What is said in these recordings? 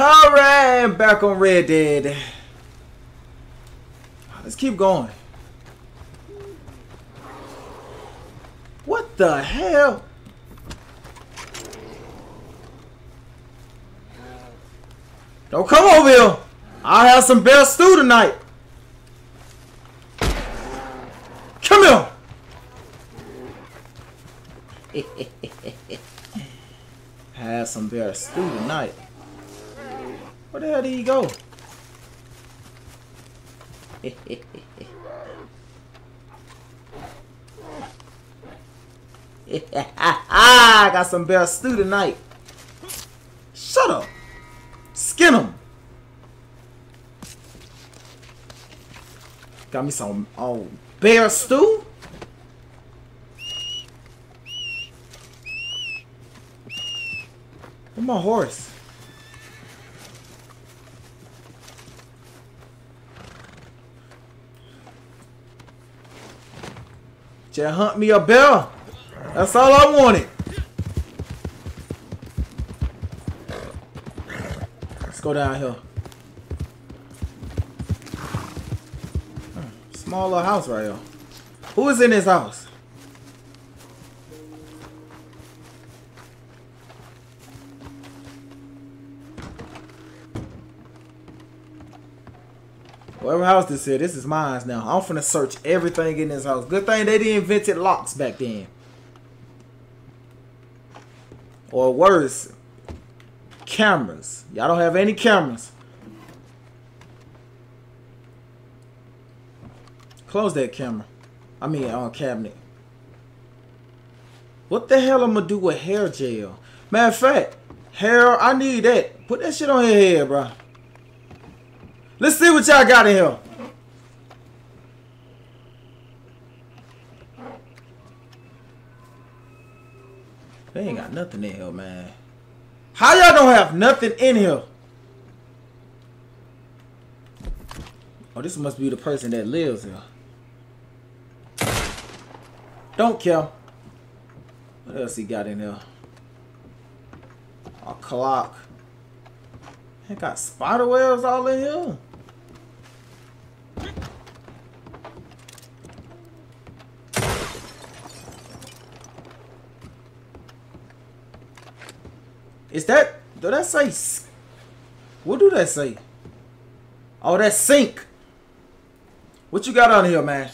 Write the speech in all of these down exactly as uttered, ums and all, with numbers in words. Alright, I'm back on Red Dead. Let's keep going. What the hell? Don't come over here. I have some bear stew tonight. Come here. I have some bear stew tonight. Where the hell did he go? I got some bear stew tonight. Shut up. Skin him. Got me some old bear stew. Where's my horse? Just hunt me a bear. That's all I wanted. Let's go down here. Small little house right here. Who is in this house? Whatever house this is, this is mine now. I'm finna search everything in this house. Good thing they didn't invent locks back then. Or worse, cameras. Y'all don't have any cameras. Close that camera. I mean, uh, cabinet. What the hell I'm gonna do with hair gel? Matter of fact, hair, I need that. Put that shit on your head, bro. Let's see what y'all got in here. They ain't got nothing in here, man. How y'all don't have nothing in here? Oh, this must be the person that lives here. Don't care. What else he got in there? A clock. They got spider webs all in here. Is that, do that say, what do that say? Oh, that sink. What you got on here, man?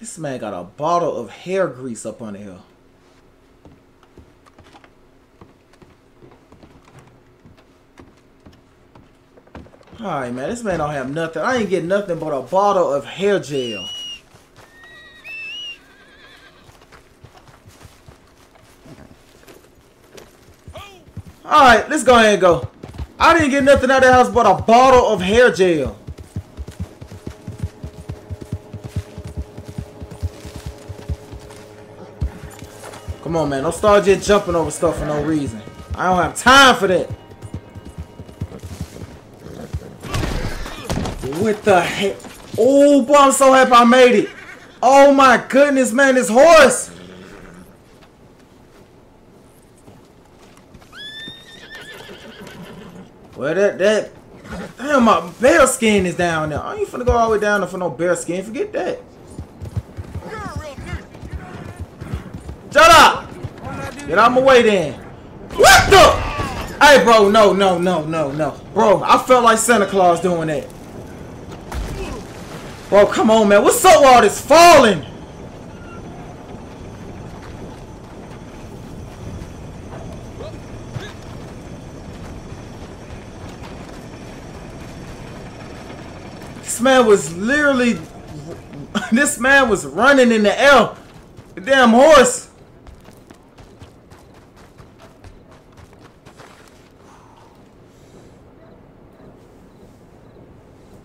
This man got a bottle of hair grease up on here. All right, man, this man don't have nothing. I ain't getting nothing but a bottle of hair gel. All right, let's go ahead and go. I didn't get nothing out of the house but a bottle of hair gel. Come on, man, don't start just jumping over stuff for no reason. I don't have time for that. What the heck? Oh, boy, I'm so happy I made it. Oh, my goodness, man, this horse. Well, that, that, damn, my bear skin is down there. I ain't finna go all the way down there for no bear skin. Forget that. Shut up. Get out of my way then. What the? Hey, bro, no, no, no, no, no. Bro, I felt like Santa Claus doing that. Bro, come on, man. What's up with all this falling? This man was literally... This man was running in the air. The damn horse.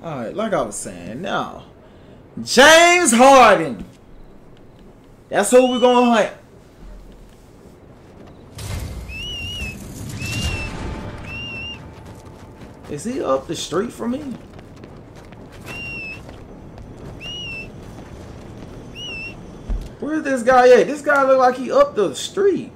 Alright, like I was saying, now... James Harden. That's who we're gonna hunt. Is he up the street from me? Where's this guy at? This guy look like he up the street.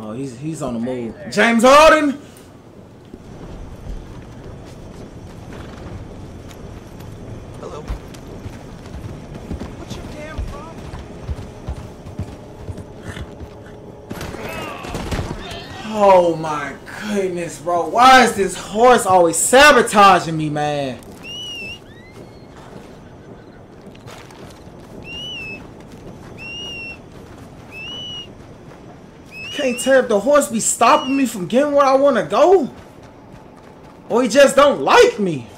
Oh, he's he's on the move. James Harden. Hello. What's your damn problem? Oh my goodness, bro! Why is this horse always sabotaging me, man? Can't tell if the horse be stopping me from getting where I want to go, or he just don't like me.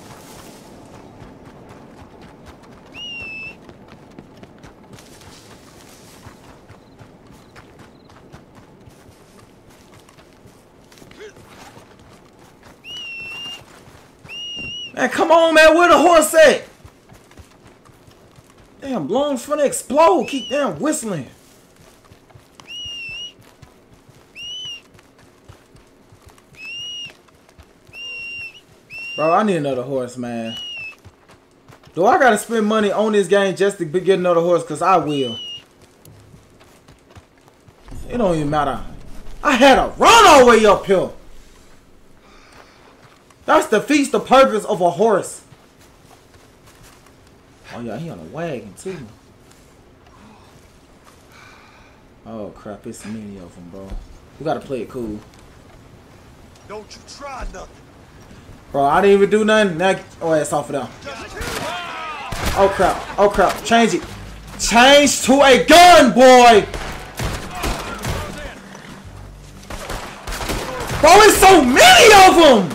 Man, come on, man, where the horse at? Damn, balloon's finna explode. Keep damn whistling. Bro, I need another horse, man. Do I gotta spend money on this game just to get another horse? Because I will. It don't even matter. I had a run all the way up here. That defeats the purpose of a horse. Oh, yeah, he on a wagon, too. Oh, crap. It's many of them, bro. We gotta play it cool. Don't you try nothing. Bro, I didn't even do nothing. Now, oh, it's off of them. Oh, crap. Oh, crap. Change it. Change to a gun, boy. Bro, it's so many of them.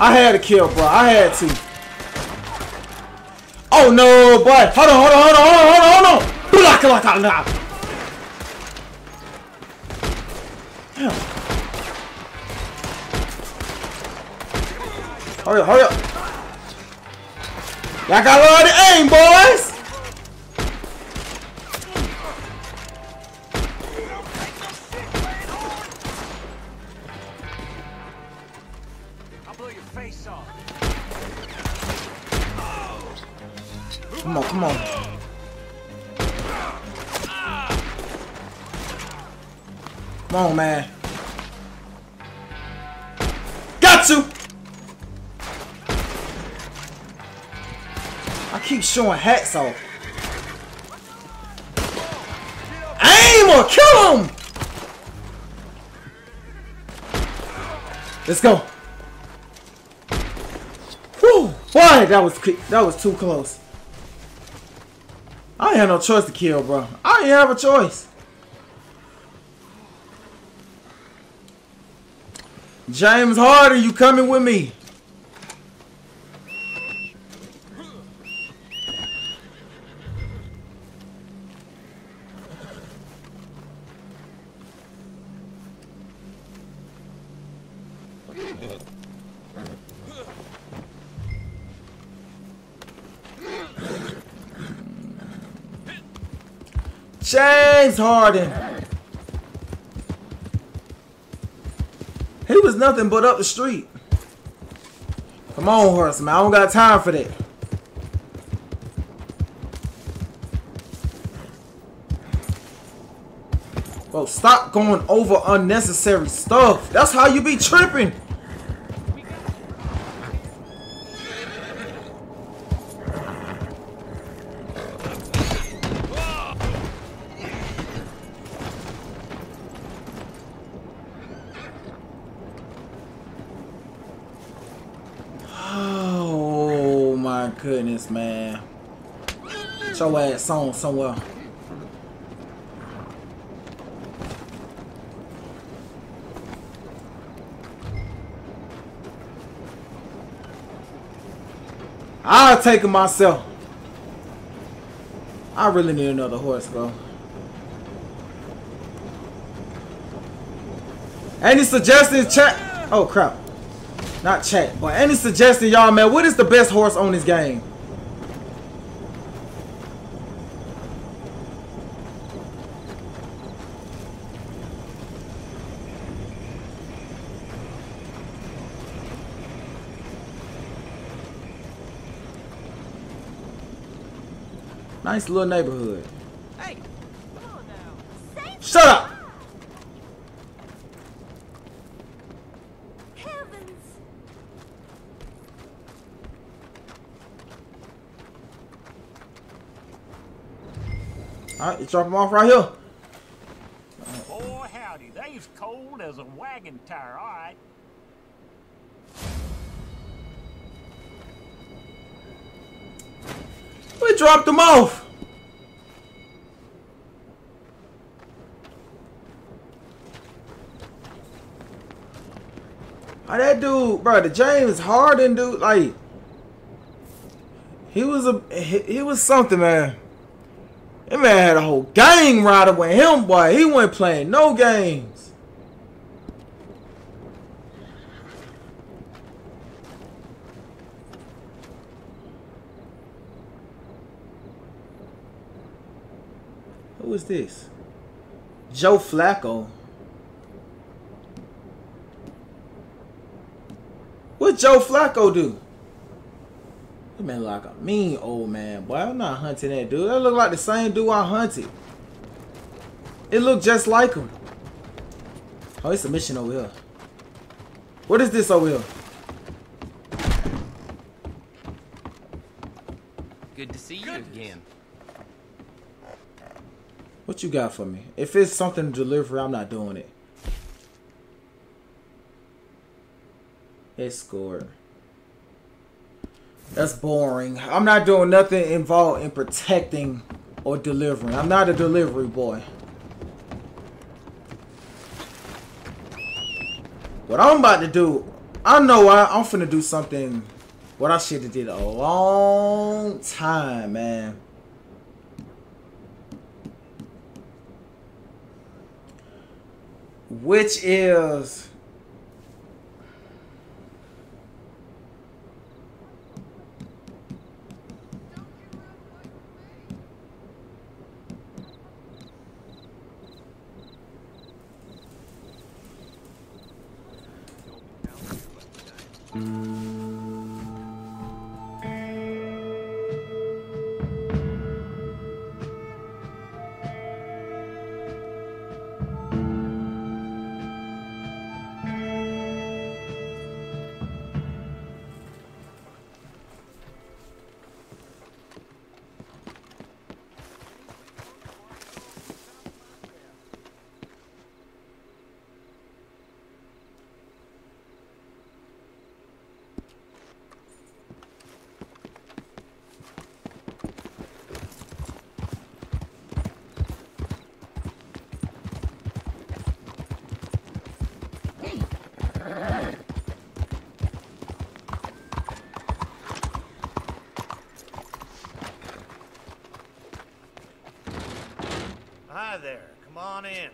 I had to kill, bro. I had to. Oh, no, boy. Hold on, hold on, hold on, hold on, hold on. Black-a-lock-a-lock. Damn. Hurry up, hurry up. Y'all got a lot of aim, boys. I'll blow your face off. Come on, come on. Come on, man. Got you! I keep showing hats off. Aim or kill him! Let's go. Whew! Boy, that was quick. That was too close. I ain't had no choice to kill, bro. I ain't have a choice. James Harden, you coming with me? James Harden. Was nothing but up the street. Come on, horse, man. I don't got time for that. Bro, stop going over unnecessary stuff. That's how you be tripping. Goodness, man. Get your ass on somewhere. I'll take it myself. I really need another horse, bro. Any suggestions, chat? Oh, crap. Not chat, but any suggestion, y'all, man? What is the best horse on this game? Nice little neighborhood. Hey, come on now. Shut up! Heavens. All right, you drop them off right here. Boy, howdy, they's cold as a wagon tire. All right. We dropped them off. How that dude, bro, the James Harden dude, like he was a he, he was something, man. That man had a whole gang rider with him, boy. He wasn't playing no games. Who is this? Joe Flacco. What Joe Flacco do? That man look like a mean old man, boy. I'm not hunting that dude. That look like the same dude I hunted. It looked just like him. Oh, it's a mission over here. What is this over here? Good to see you Good. again. What you got for me? If it's something delivery, I'm not doing it. Escort. That's boring. I'm not doing nothing involved in protecting or delivering. I'm not a delivery boy. What I'm about to do, I know I, I'm finna do something what I should have did a long time, man. Which is there. Come on in.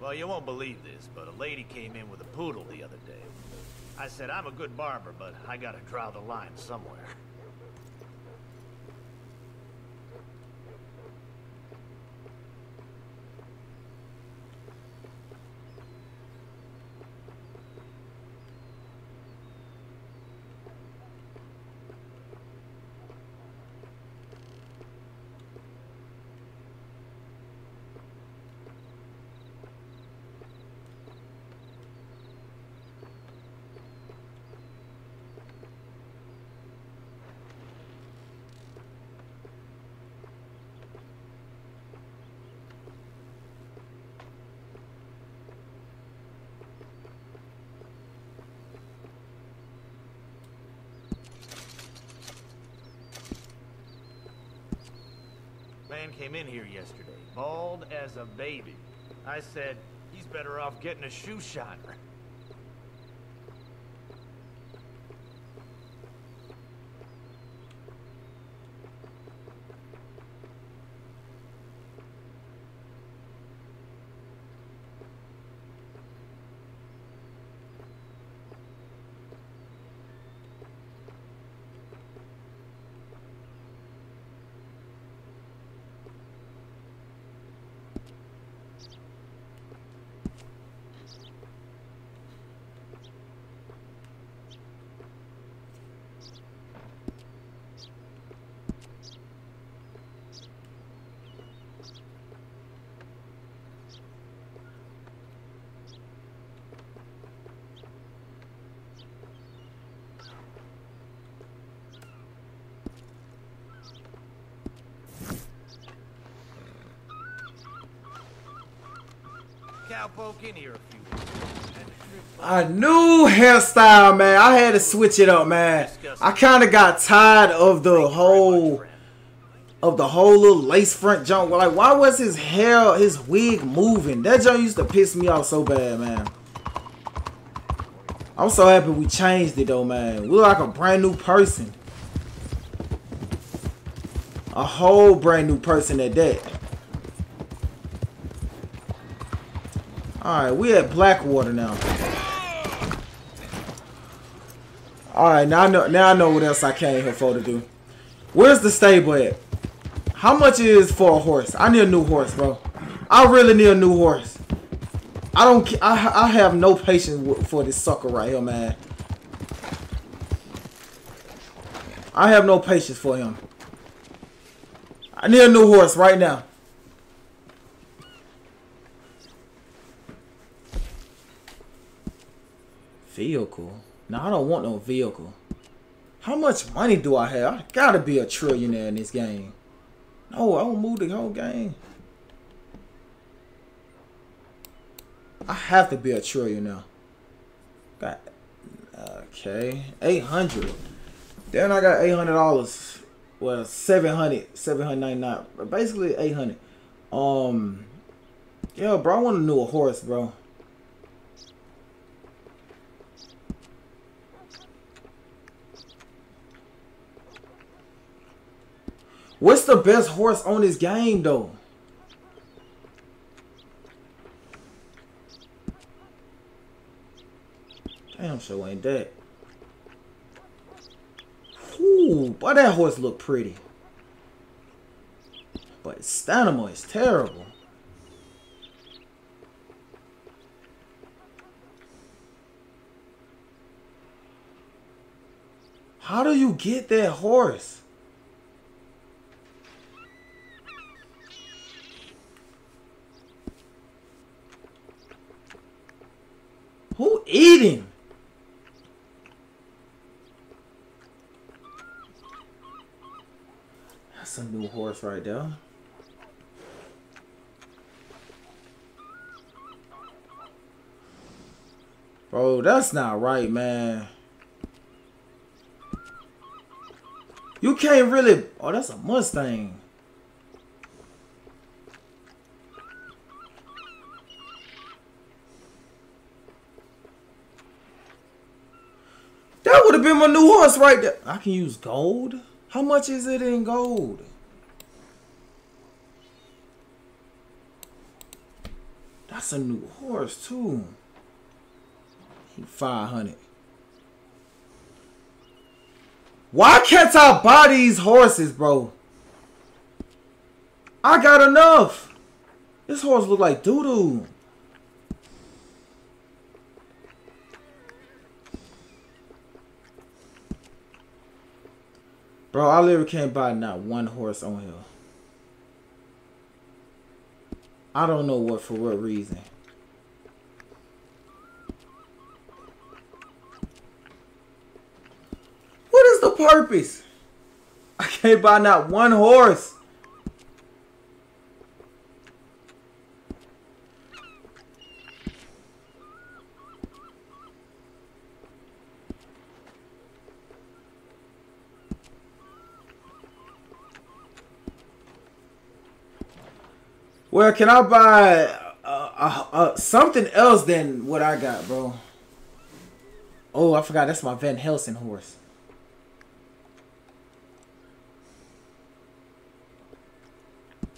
Well, you won't believe this, but a lady came in with a poodle the other day. I said, I'm a good barber, but I gotta draw the line somewhere. man came in here yesterday, bald as a baby. I said, he's better off getting a shoe shiner. A new hairstyle, man. I had to switch it up, man. I kind of got tired of the whole of the whole little lace front junk. Like, why was his hair, his wig moving? That junk used to piss me off so bad, man. I'm so happy we changed it though, man. We look like a brand new person, a whole brand new person at that. Alright, we at Blackwater now. Alright, now I know now I know what else I came here for to do. Where's the stable at? How much is for a horse? I need a new horse, bro. I really need a new horse. I don't I I have no patience for this sucker right here, man. I have no patience for him. I need a new horse right now. Vehicle? No, I don't want no vehicle. How much money do I have? I gotta be a trillionaire in this game. No, I don't move the whole game. I have to be a trillionaire. Got okay, eight hundred. Then I got eight hundred dollars. Well, seven hundred, seven hundred ninety-nine. Basically eight hundred. Um, yeah, bro. I want a new horse, bro. What's the best horse on this game, though? Damn, sure ain't that. Ooh, boy, that horse look pretty. But its stamina is terrible. How do you get that horse? Who eating? That's a new horse right there. Bro, that's not right, man. You can't really... Oh, that's a Mustang. Would have been my new horse right there. I can use gold. How much is it in gold? That's a new horse too. Five hundred. Why can't I buy these horses, bro? I got enough. This horse look like doo-doo. Bro, I literally can't buy not one horse on here. I don't know what for what reason. What is the purpose? I can't buy not one horse. Well, can I buy uh, uh, uh, something else than what I got, bro? Oh, I forgot. That's my Van Helsing horse.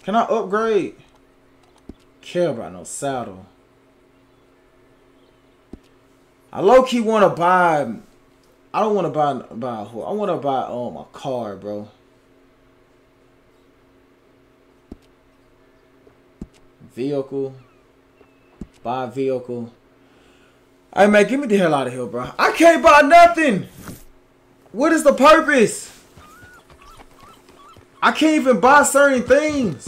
Can I upgrade? Care about no saddle. I low-key want to buy... I don't want to buy, buy a horse. I want to buy um, a car, bro. Vehicle. Buy vehicle. Hey, man, get me the hell out of here, bro. I can't buy nothing. What is the purpose? I can't even buy certain things.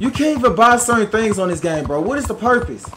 You can't even buy certain things on this game, bro. What is the purpose?